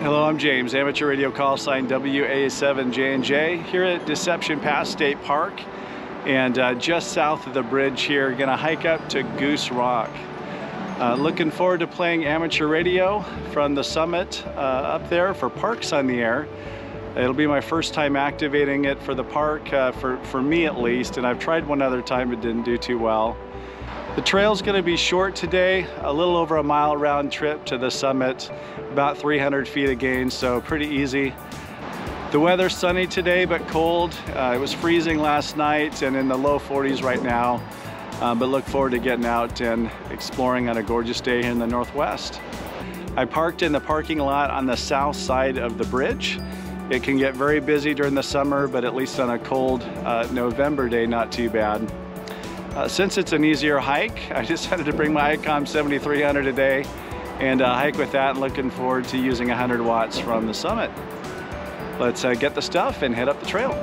Hello, I'm James, amateur radio call sign WA7JNJ, here at Deception Pass State Park, and just south of the bridge here, gonna hike up to Goose Rock. Looking forward to playing amateur radio from the summit up there for Parks on the Air. It'll be my first time activating it for the park, for me at least, and I've tried one other time but didn't do too well. The trail's gonna be short today, a little over a mile round trip to the summit, about 300 feet of gain, so pretty easy. The weather's sunny today, but cold. It was freezing last night and in the low 40s right now, but look forward to getting out and exploring on a gorgeous day here in the Northwest. I parked in the parking lot on the south side of the bridge. It can get very busy during the summer, but at least on a cold November day, not too bad. Since it's an easier hike, I decided to bring my ICOM 7300 today and hike with that, and looking forward to using 100 watts from the summit. Let's get the stuff and head up the trail.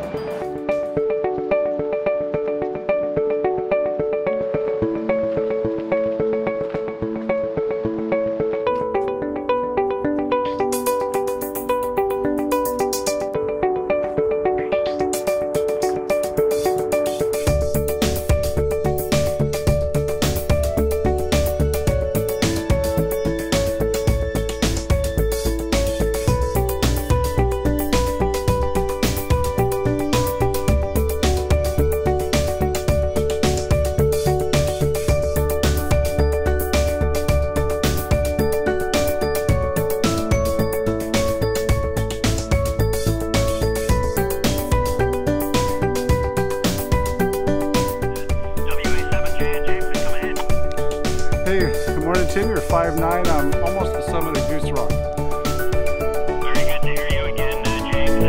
Tim, you're 5'9", I'm almost the summit of Goose Rock. Very good to hear you again, James.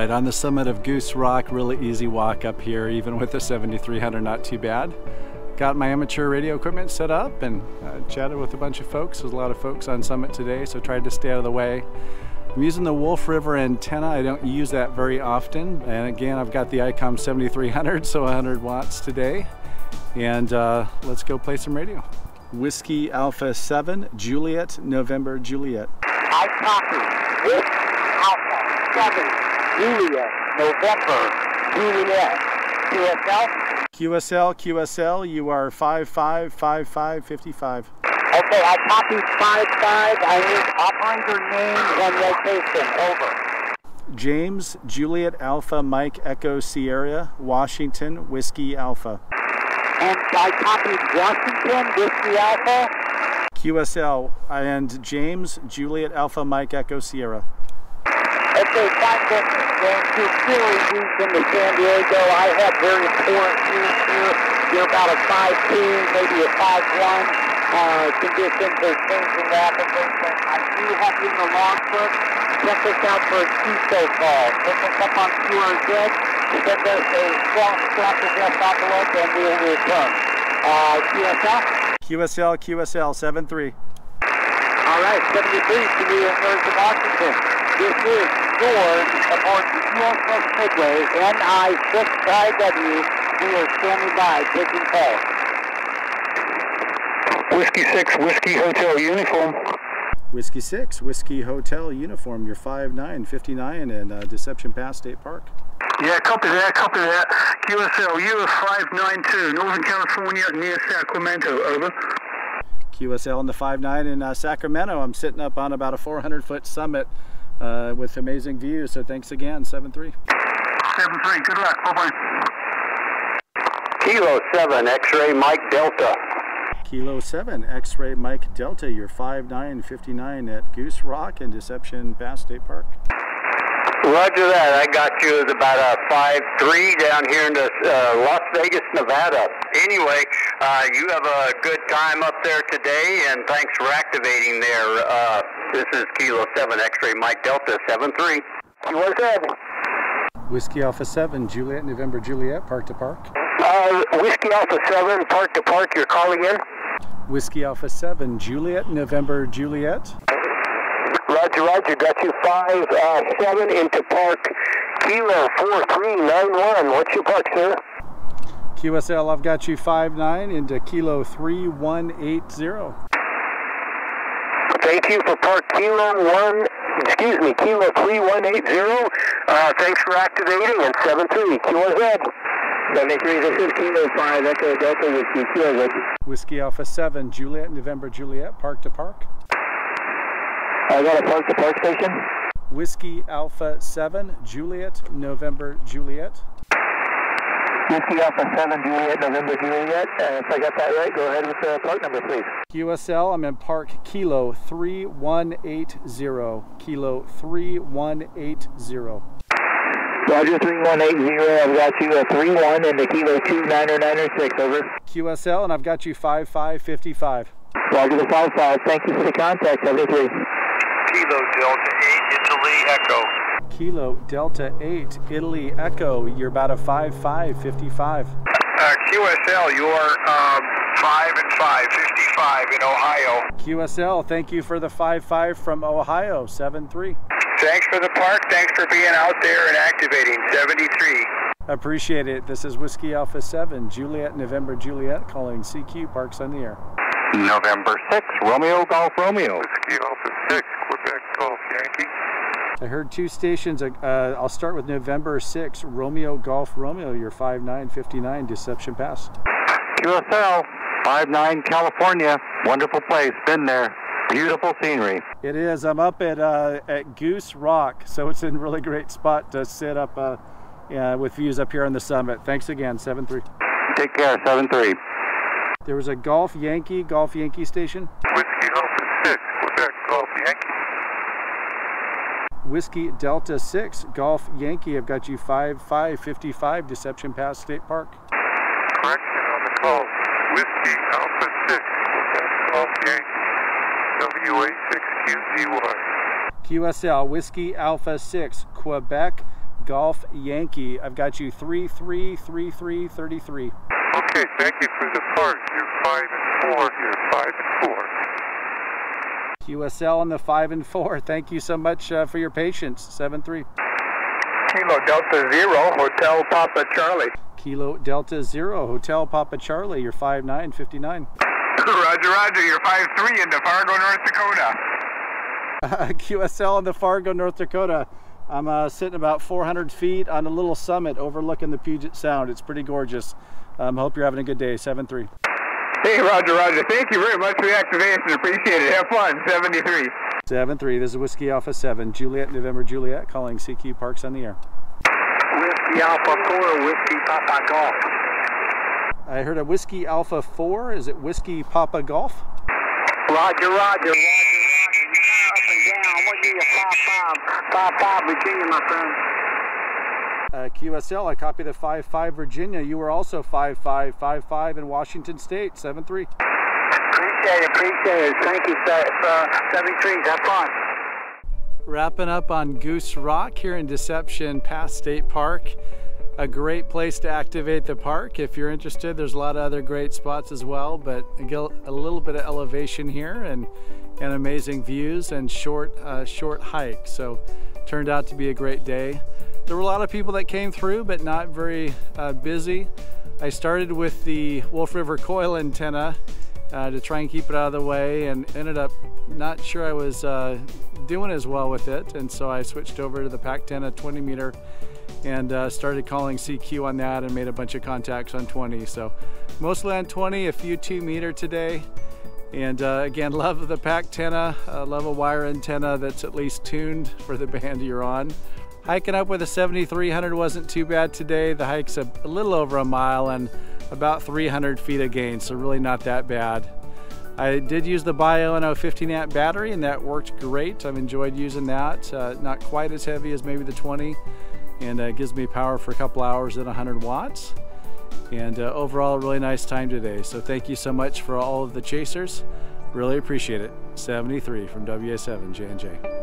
Right on the summit of Goose Rock, really easy walk up here, even with the 7300, not too bad. Got my amateur radio equipment set up and chatted with a bunch of folks. There's a lot of folks on summit today, so tried to stay out of the way. I'm using the Wolf River antenna. I don't use that very often. And again, I've got the ICOM 7300, so 100 watts today. And let's go play some radio. Whiskey Alpha 7, Juliet, November, Juliet. I copy. Whiskey Alpha 7. Juliet, November, Juliet, QSL? QSL, QSL, you are 555555. Okay, I copied 55, I need operator name and location, over. James, Juliet, Alpha, Mike, Echo, Sierra, Washington, Whiskey, Alpha. And I copied Washington, Whiskey, Alpha? QSL, and James, Juliet, Alpha, Mike, Echo, Sierra. Okay, fine business. Going to serious week in the San Diego. I have very important news here. You're about a 5'2", maybe a 5'1". Conditions are changing rapidly. I do have you in the long term. Check us out for a QSO call. Pick us up on QRZ. Send us a self-addressed envelope and we will return. QSL? QSL, QSL, 73. All right, 73 to be in North of Washington. This is George aboard the USS Midway, NI6IW. We are standing by, taking call. Whiskey 6, Whiskey Hotel Uniform. Whiskey 6, Whiskey Hotel Uniform. You're 5959 in Deception Pass State Park. Yeah, copy that, copy that. QSL, you are 592, Northern California, near Sacramento, over. QSL in the 5'9" in Sacramento. I'm sitting up on about a 400-foot summit with amazing views. So thanks again, 73. 73, good luck. Bye-bye. Kilo 7, X-ray Mike Delta. Kilo 7, X-ray Mike Delta. You're 5959 at Goose Rock in Deception Pass State Park. Roger that. I got you as about a 5'3" down here in Las Vegas, Nevada. Anyway, you have a good time up there today, and thanks for activating there. This is Kilo 7 X-ray Mike Delta 73. He was dead. Whiskey Alpha 7, Juliet, November Juliet, Park to Park. Whiskey Alpha 7, Park to Park, you're calling in? Whiskey Alpha 7, Juliet, November Juliet. Roger, roger, got you 5-7 into Park, Kilo 4391, what's your park, sir? QSL, I've got you 5-9 into Kilo 3180. Thank you for Park Kilo 3180. Thanks for activating and 73 QRZ. 73, this is Kilo 5 Echo Delta Whiskey QRZ. Whiskey Alpha 7 Juliet, November Juliet, Park to Park. I got a Park to Park station. Whiskey Alpha 7 Juliet, November Juliet. Whiskey Alpha 7 Juliet, November Juliet. If I got that right, go ahead with the park number, please. QSL, I'm in Park Kilo 3180. Kilo 3180. Roger, 3180. I've got you 31 into Kilo 2996. Over. QSL, and I've got you 5555. Roger the 55. Thank you for the contact. 73. Kilo Delta 8 Italy Echo. Kilo Delta 8 Italy Echo. You're about a 5555. QSL, you are 5555 in Ohio. QSL, thank you for the 55 from Ohio. 73. Thanks for the park. Thanks for being out there and activating. 73. Appreciate it. This is Whiskey Alpha 7 Juliet, November Juliet, calling CQ Parks on the Air. November 6 Romeo Golf Romeo. Whiskey Alpha 6 Quebec Golf Yankee. I heard two stations. I'll start with November 6 Romeo Golf Romeo. You're 5959 Deception Pass. QSL. 5-9 California, wonderful place, been there, beautiful scenery. It is. I'm up at Goose Rock, so it's a really great spot to sit up with views up here on the summit. Thanks again, 73. Take care, 73. There was a Golf Yankee station. Whiskey Delta 6, Quebec Golf Yankee. Whiskey Delta 6, Golf Yankee. I've got you 5555 Deception Pass State Park. Correction on the call. Whiskey Alpha 6, Quebec Golf Yankee, WA6QZY. QSL, Whiskey Alpha 6, Quebec Golf Yankee. I've got you 333333. Okay, thank you for the park. You're 5 and 4 here, 5 and 4. QSL on the 5 and 4. Thank you so much for your patience. 73. Kilo Delta 0, Hotel Papa Charlie. Kilo Delta 0, Hotel Papa Charlie, you're 5959. Roger, roger, you're 53 into Fargo, North Dakota. QSL in the Fargo, North Dakota. I'm sitting about 400 feet on a little summit overlooking the Puget Sound. It's pretty gorgeous. Hope you're having a good day, 73. Hey, roger, roger. Thank you very much for the activation. Appreciate it. Have fun, 73. 73, this is Whiskey Alpha 7, Juliet, November Juliet, calling CQ Parks on the Air. Whiskey Alpha 4, Whiskey Papa Golf. I heard a Whiskey Alpha 4, is it Whiskey Papa Golf? Roger, roger, roger, roger, up and down, I'm going to give you 5-5, 5-5 Virginia, my friend. QSL, I copy the 5-5 Virginia, you were also 5-5, 5-5 in Washington State, 7-3. Appreciate it. Thank you, sir. 73. Have fun. Wrapping up on Goose Rock here in Deception Pass State Park. A great place to activate the park if you're interested. There's a lot of other great spots as well, but a little bit of elevation here and amazing views and short hike. So turned out to be a great day. There were a lot of people that came through, but not very busy. I started with the Wolf River Coil antenna to try and keep it out of the way, and ended up not sure I was doing as well with it, and so I switched over to the Pactenna 20 meter and started calling CQ on that and made a bunch of contacts on 20. So mostly on 20, a few 2 meter today, and again, love the Pactenna, love a wire antenna that's at least tuned for the band you're on. Hiking up with a 7300 wasn't too bad today. The hike's a little over a mile and about 300 feet of gain, so really not that bad. I did use the Bioenno 15 amp battery and that worked great. I've enjoyed using that. Not quite as heavy as maybe the 20, and it gives me power for a couple hours at 100 watts. And overall, a really nice time today. So thank you so much for all of the chasers. Really appreciate it. 73 from WA7JNJ.